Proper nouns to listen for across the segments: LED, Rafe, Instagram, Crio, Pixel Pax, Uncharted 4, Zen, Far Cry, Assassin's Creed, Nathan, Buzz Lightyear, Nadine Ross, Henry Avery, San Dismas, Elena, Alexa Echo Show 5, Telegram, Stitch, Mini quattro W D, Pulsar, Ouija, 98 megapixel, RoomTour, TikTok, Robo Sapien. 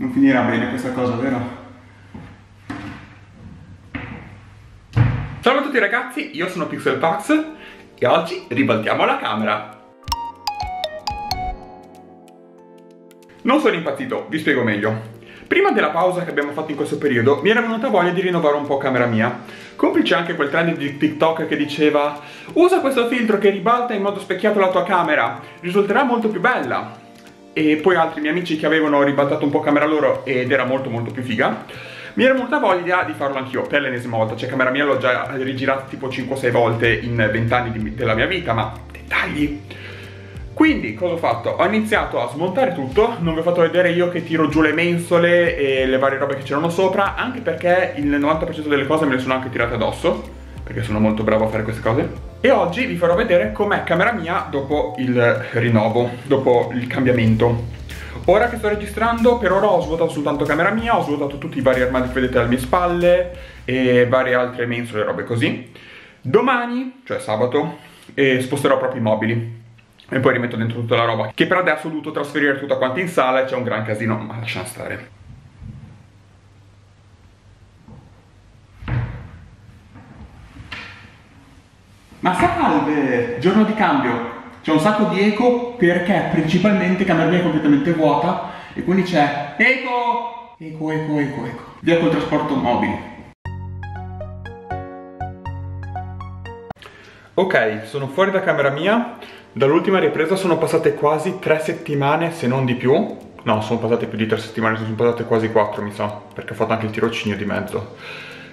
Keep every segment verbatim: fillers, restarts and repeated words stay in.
Non finirà bene questa cosa, vero? Ciao a tutti ragazzi, io sono Pixel Pax e oggi ribaltiamo la camera. Non sono impazzito, vi spiego meglio. Prima della pausa che abbiamo fatto in questo periodo mi era venuta voglia di rinnovare un po' camera mia, complice anche quel trend di TikTok che diceva usa questo filtro che ribalta in modo specchiato la tua camera, risulterà molto più bella, e poi altri miei amici che avevano ribaltato un po' camera loro ed era molto molto più figa. Mi era venuta voglia di farlo anch'io per l'ennesima volta, cioè camera mia l'ho già rigirata tipo cinque o sei volte in venti anni della mia vita, ma dettagli. Quindi cosa ho fatto? Ho iniziato a smontare tutto, non vi ho fatto vedere io che tiro giù le mensole e le varie robe che c'erano sopra, anche perché il novanta per cento delle cose me le sono anche tirate addosso, perché sono molto bravo a fare queste cose. E oggi vi farò vedere com'è camera mia dopo il rinnovo, dopo il cambiamento. Ora che sto registrando, per ora ho svuotato soltanto camera mia, ho svuotato tutti i vari armadi che vedete alle mie spalle e varie altre mensole e robe così. Domani, cioè sabato, eh, sposterò proprio i mobili e poi rimetto dentro tutta la roba, che per adesso ho dovuto trasferire tutta quanta in sala e c'è un gran casino, ma lasciamo stare. Ma salve! Giorno di cambio! C'è un sacco di eco perché principalmente camera mia è completamente vuota e quindi c'è eco! Eco, eco, eco, eco. Via col trasporto mobile. Ok, sono fuori da camera mia. Dall'ultima ripresa sono passate quasi tre settimane, se non di più. No, sono passate più di tre settimane, sono passate quasi quattro mi sa, perché ho fatto anche il tirocinio di mezzo.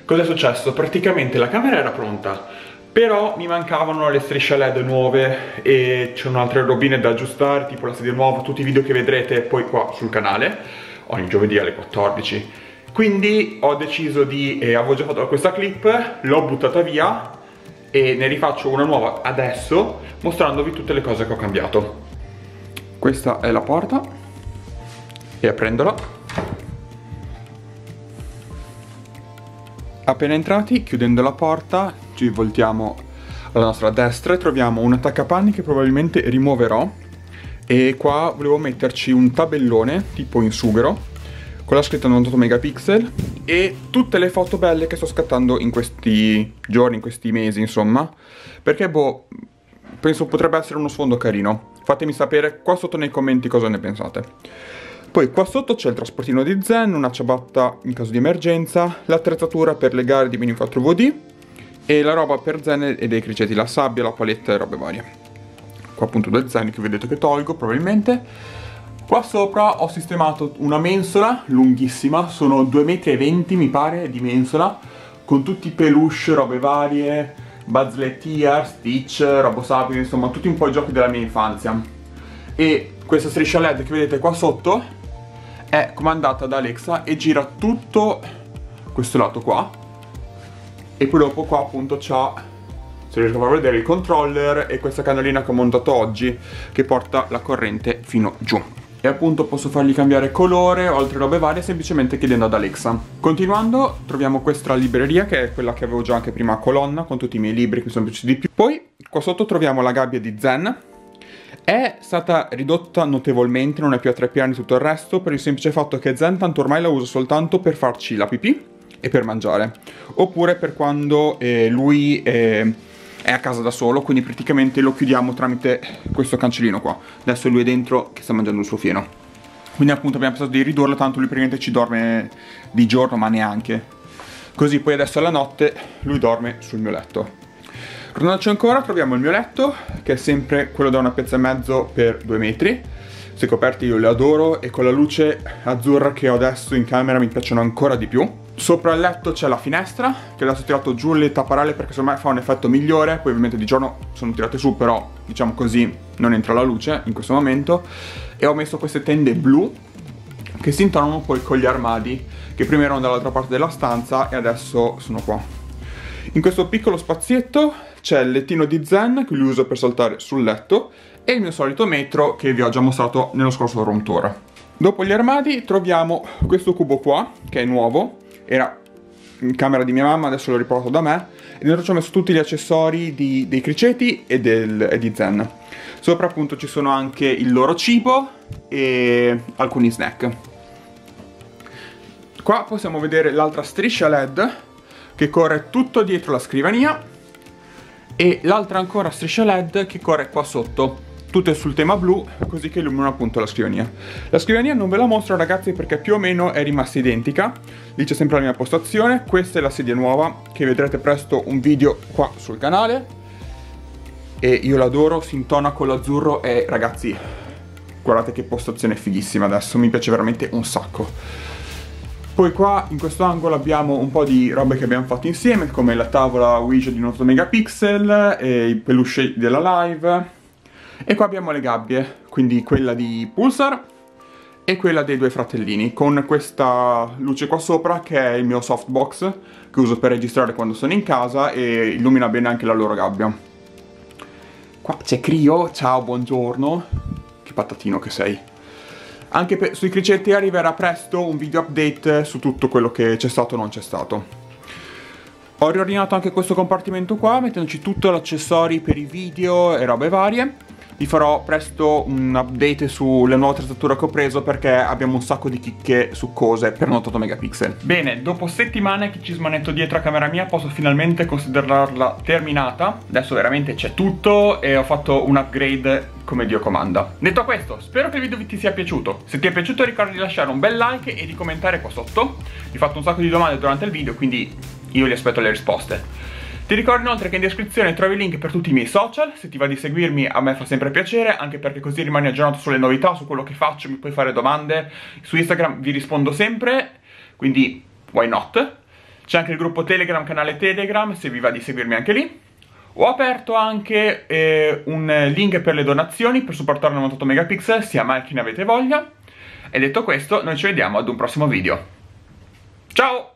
Cos'è successo? Praticamente la camera era pronta, però mi mancavano le strisce L E D nuove e c'erano altre robine da aggiustare, tipo la sedia nuova, tutti i video che vedrete poi qua sul canale, ogni giovedì alle quattordici. Quindi ho deciso di... Eh, avevo già fatto questa clip, l'ho buttata via e ne rifaccio una nuova adesso mostrandovi tutte le cose che ho cambiato. Questa è la porta e aprendola, appena entrati, chiudendo la porta, ci voltiamo alla nostra destra e troviamo un attaccapanni che probabilmente rimuoverò, e qua volevo metterci un tabellone tipo insubero con la scritta novantotto megapixel e tutte le foto belle che sto scattando in questi giorni, in questi mesi insomma, perché boh, penso potrebbe essere uno sfondo carino. Fatemi sapere qua sotto nei commenti cosa ne pensate. Poi qua sotto c'è il trasportino di Zen, una ciabatta in caso di emergenza, l'attrezzatura per le gare di Mini quattro W D e la roba per Zen e dei criceti, la sabbia, la paletta e robe varie. Qua appunto del Zen che vedete che tolgo probabilmente. Qua sopra ho sistemato una mensola lunghissima, sono due metri e venti mi pare di mensola, con tutti i peluche, robe varie, Buzz Lightyear, Stitch, Robo Sapien, insomma tutti un po' i giochi della mia infanzia. E questa striscia L E D che vedete qua sotto è comandata da Alexa e gira tutto questo lato qua. E poi dopo qua appunto c'ha, se riesco a far vedere, il controller e questa canalina che ho montato oggi che porta la corrente fino giù. E appunto posso fargli cambiare colore o altre robe varie semplicemente chiedendo ad Alexa. Continuando troviamo questa libreria che è quella che avevo già anche prima a colonna con tutti i miei libri che mi sono piaciuti di più. Poi qua sotto troviamo la gabbia di Zen. È stata ridotta notevolmente, non è più a tre piani tutto il resto, per il semplice fatto che Zen tanto ormai la uso soltanto per farci la pipì e per mangiare, oppure per quando eh, lui... Eh, è a casa da solo, quindi praticamente lo chiudiamo tramite questo cancellino qua. Adesso lui è dentro che sta mangiando il suo fieno, quindi appunto abbiamo pensato di ridurlo, tanto lui praticamente ci dorme di giorno ma neanche così. Poi adesso alla notte lui dorme sul mio letto. Tornandoci ancora troviamo il mio letto che è sempre quello da una piazza e mezzo per due metri. Queste coperte io le adoro e con la luce azzurra che ho adesso in camera mi piacciono ancora di più. Sopra il letto c'è la finestra, che adesso ho tirato giù le tapparelle perché secondo me fa un effetto migliore. Poi ovviamente di giorno sono tirate su, però diciamo così non entra la luce in questo momento. E ho messo queste tende blu che si intonano poi con gli armadi, che prima erano dall'altra parte della stanza e adesso sono qua. In questo piccolo spazietto c'è il lettino di Zen, che li uso per saltare sul letto, e il mio solito metro che vi ho già mostrato nello scorso room tour. Dopo gli armadi troviamo questo cubo qua, che è nuovo. Era in camera di mia mamma, adesso lo riporto da me. E dentro ci ho messo tutti gli accessori di, dei criceti e, del, e di Zen. Sopra appunto ci sono anche il loro cibo e alcuni snack. Qua possiamo vedere l'altra striscia led che corre tutto dietro la scrivania e l'altra ancora striscia led che corre qua sotto, tutte sul tema blu, così che illuminano appunto la scrivania. La scrivania non ve la mostro ragazzi perché più o meno è rimasta identica, lì c'è sempre la mia postazione, questa è la sedia nuova che vedrete presto un video qua sul canale e io l'adoro, si intona con l'azzurro e ragazzi guardate che postazione fighissima, adesso mi piace veramente un sacco. Poi qua in questo angolo abbiamo un po' di robe che abbiamo fatto insieme, come la tavola Ouija di novantotto megapixel, e i peluche della live. E qua abbiamo le gabbie, quindi quella di Pulsar e quella dei due fratellini, con questa luce qua sopra che è il mio softbox che uso per registrare quando sono in casa e illumina bene anche la loro gabbia. Qua c'è Crio, ciao, buongiorno, che patatino che sei. Anche per, sui cricetti arriverà presto un video update su tutto quello che c'è stato o non c'è stato. Ho riordinato anche questo compartimento qua, mettendoci tutto l'accessori per i video e robe varie. Vi farò presto un update sulle nuove attrezzature che ho preso perché abbiamo un sacco di chicche su cose per novantotto megapixel. Bene, dopo settimane che ci smanetto dietro a camera mia posso finalmente considerarla terminata. Adesso veramente c'è tutto e ho fatto un upgrade come Dio comanda. Detto questo, spero che il video vi ti sia piaciuto. Se ti è piaciuto ricorda di lasciare un bel like e di commentare qua sotto. Vi ho fatto un sacco di domande durante il video, quindi io li aspetto le risposte. Ti ricordo inoltre che in descrizione trovi il link per tutti i miei social, se ti va di seguirmi a me fa sempre piacere, anche perché così rimani aggiornato sulle novità, su quello che faccio, mi puoi fare domande, su Instagram vi rispondo sempre, quindi why not? C'è anche il gruppo Telegram, canale Telegram, se vi va di seguirmi anche lì. Ho aperto anche eh, un link per le donazioni, per supportare novantotto megapixel, sia mai che ne avete voglia. E detto questo, noi ci vediamo ad un prossimo video. Ciao!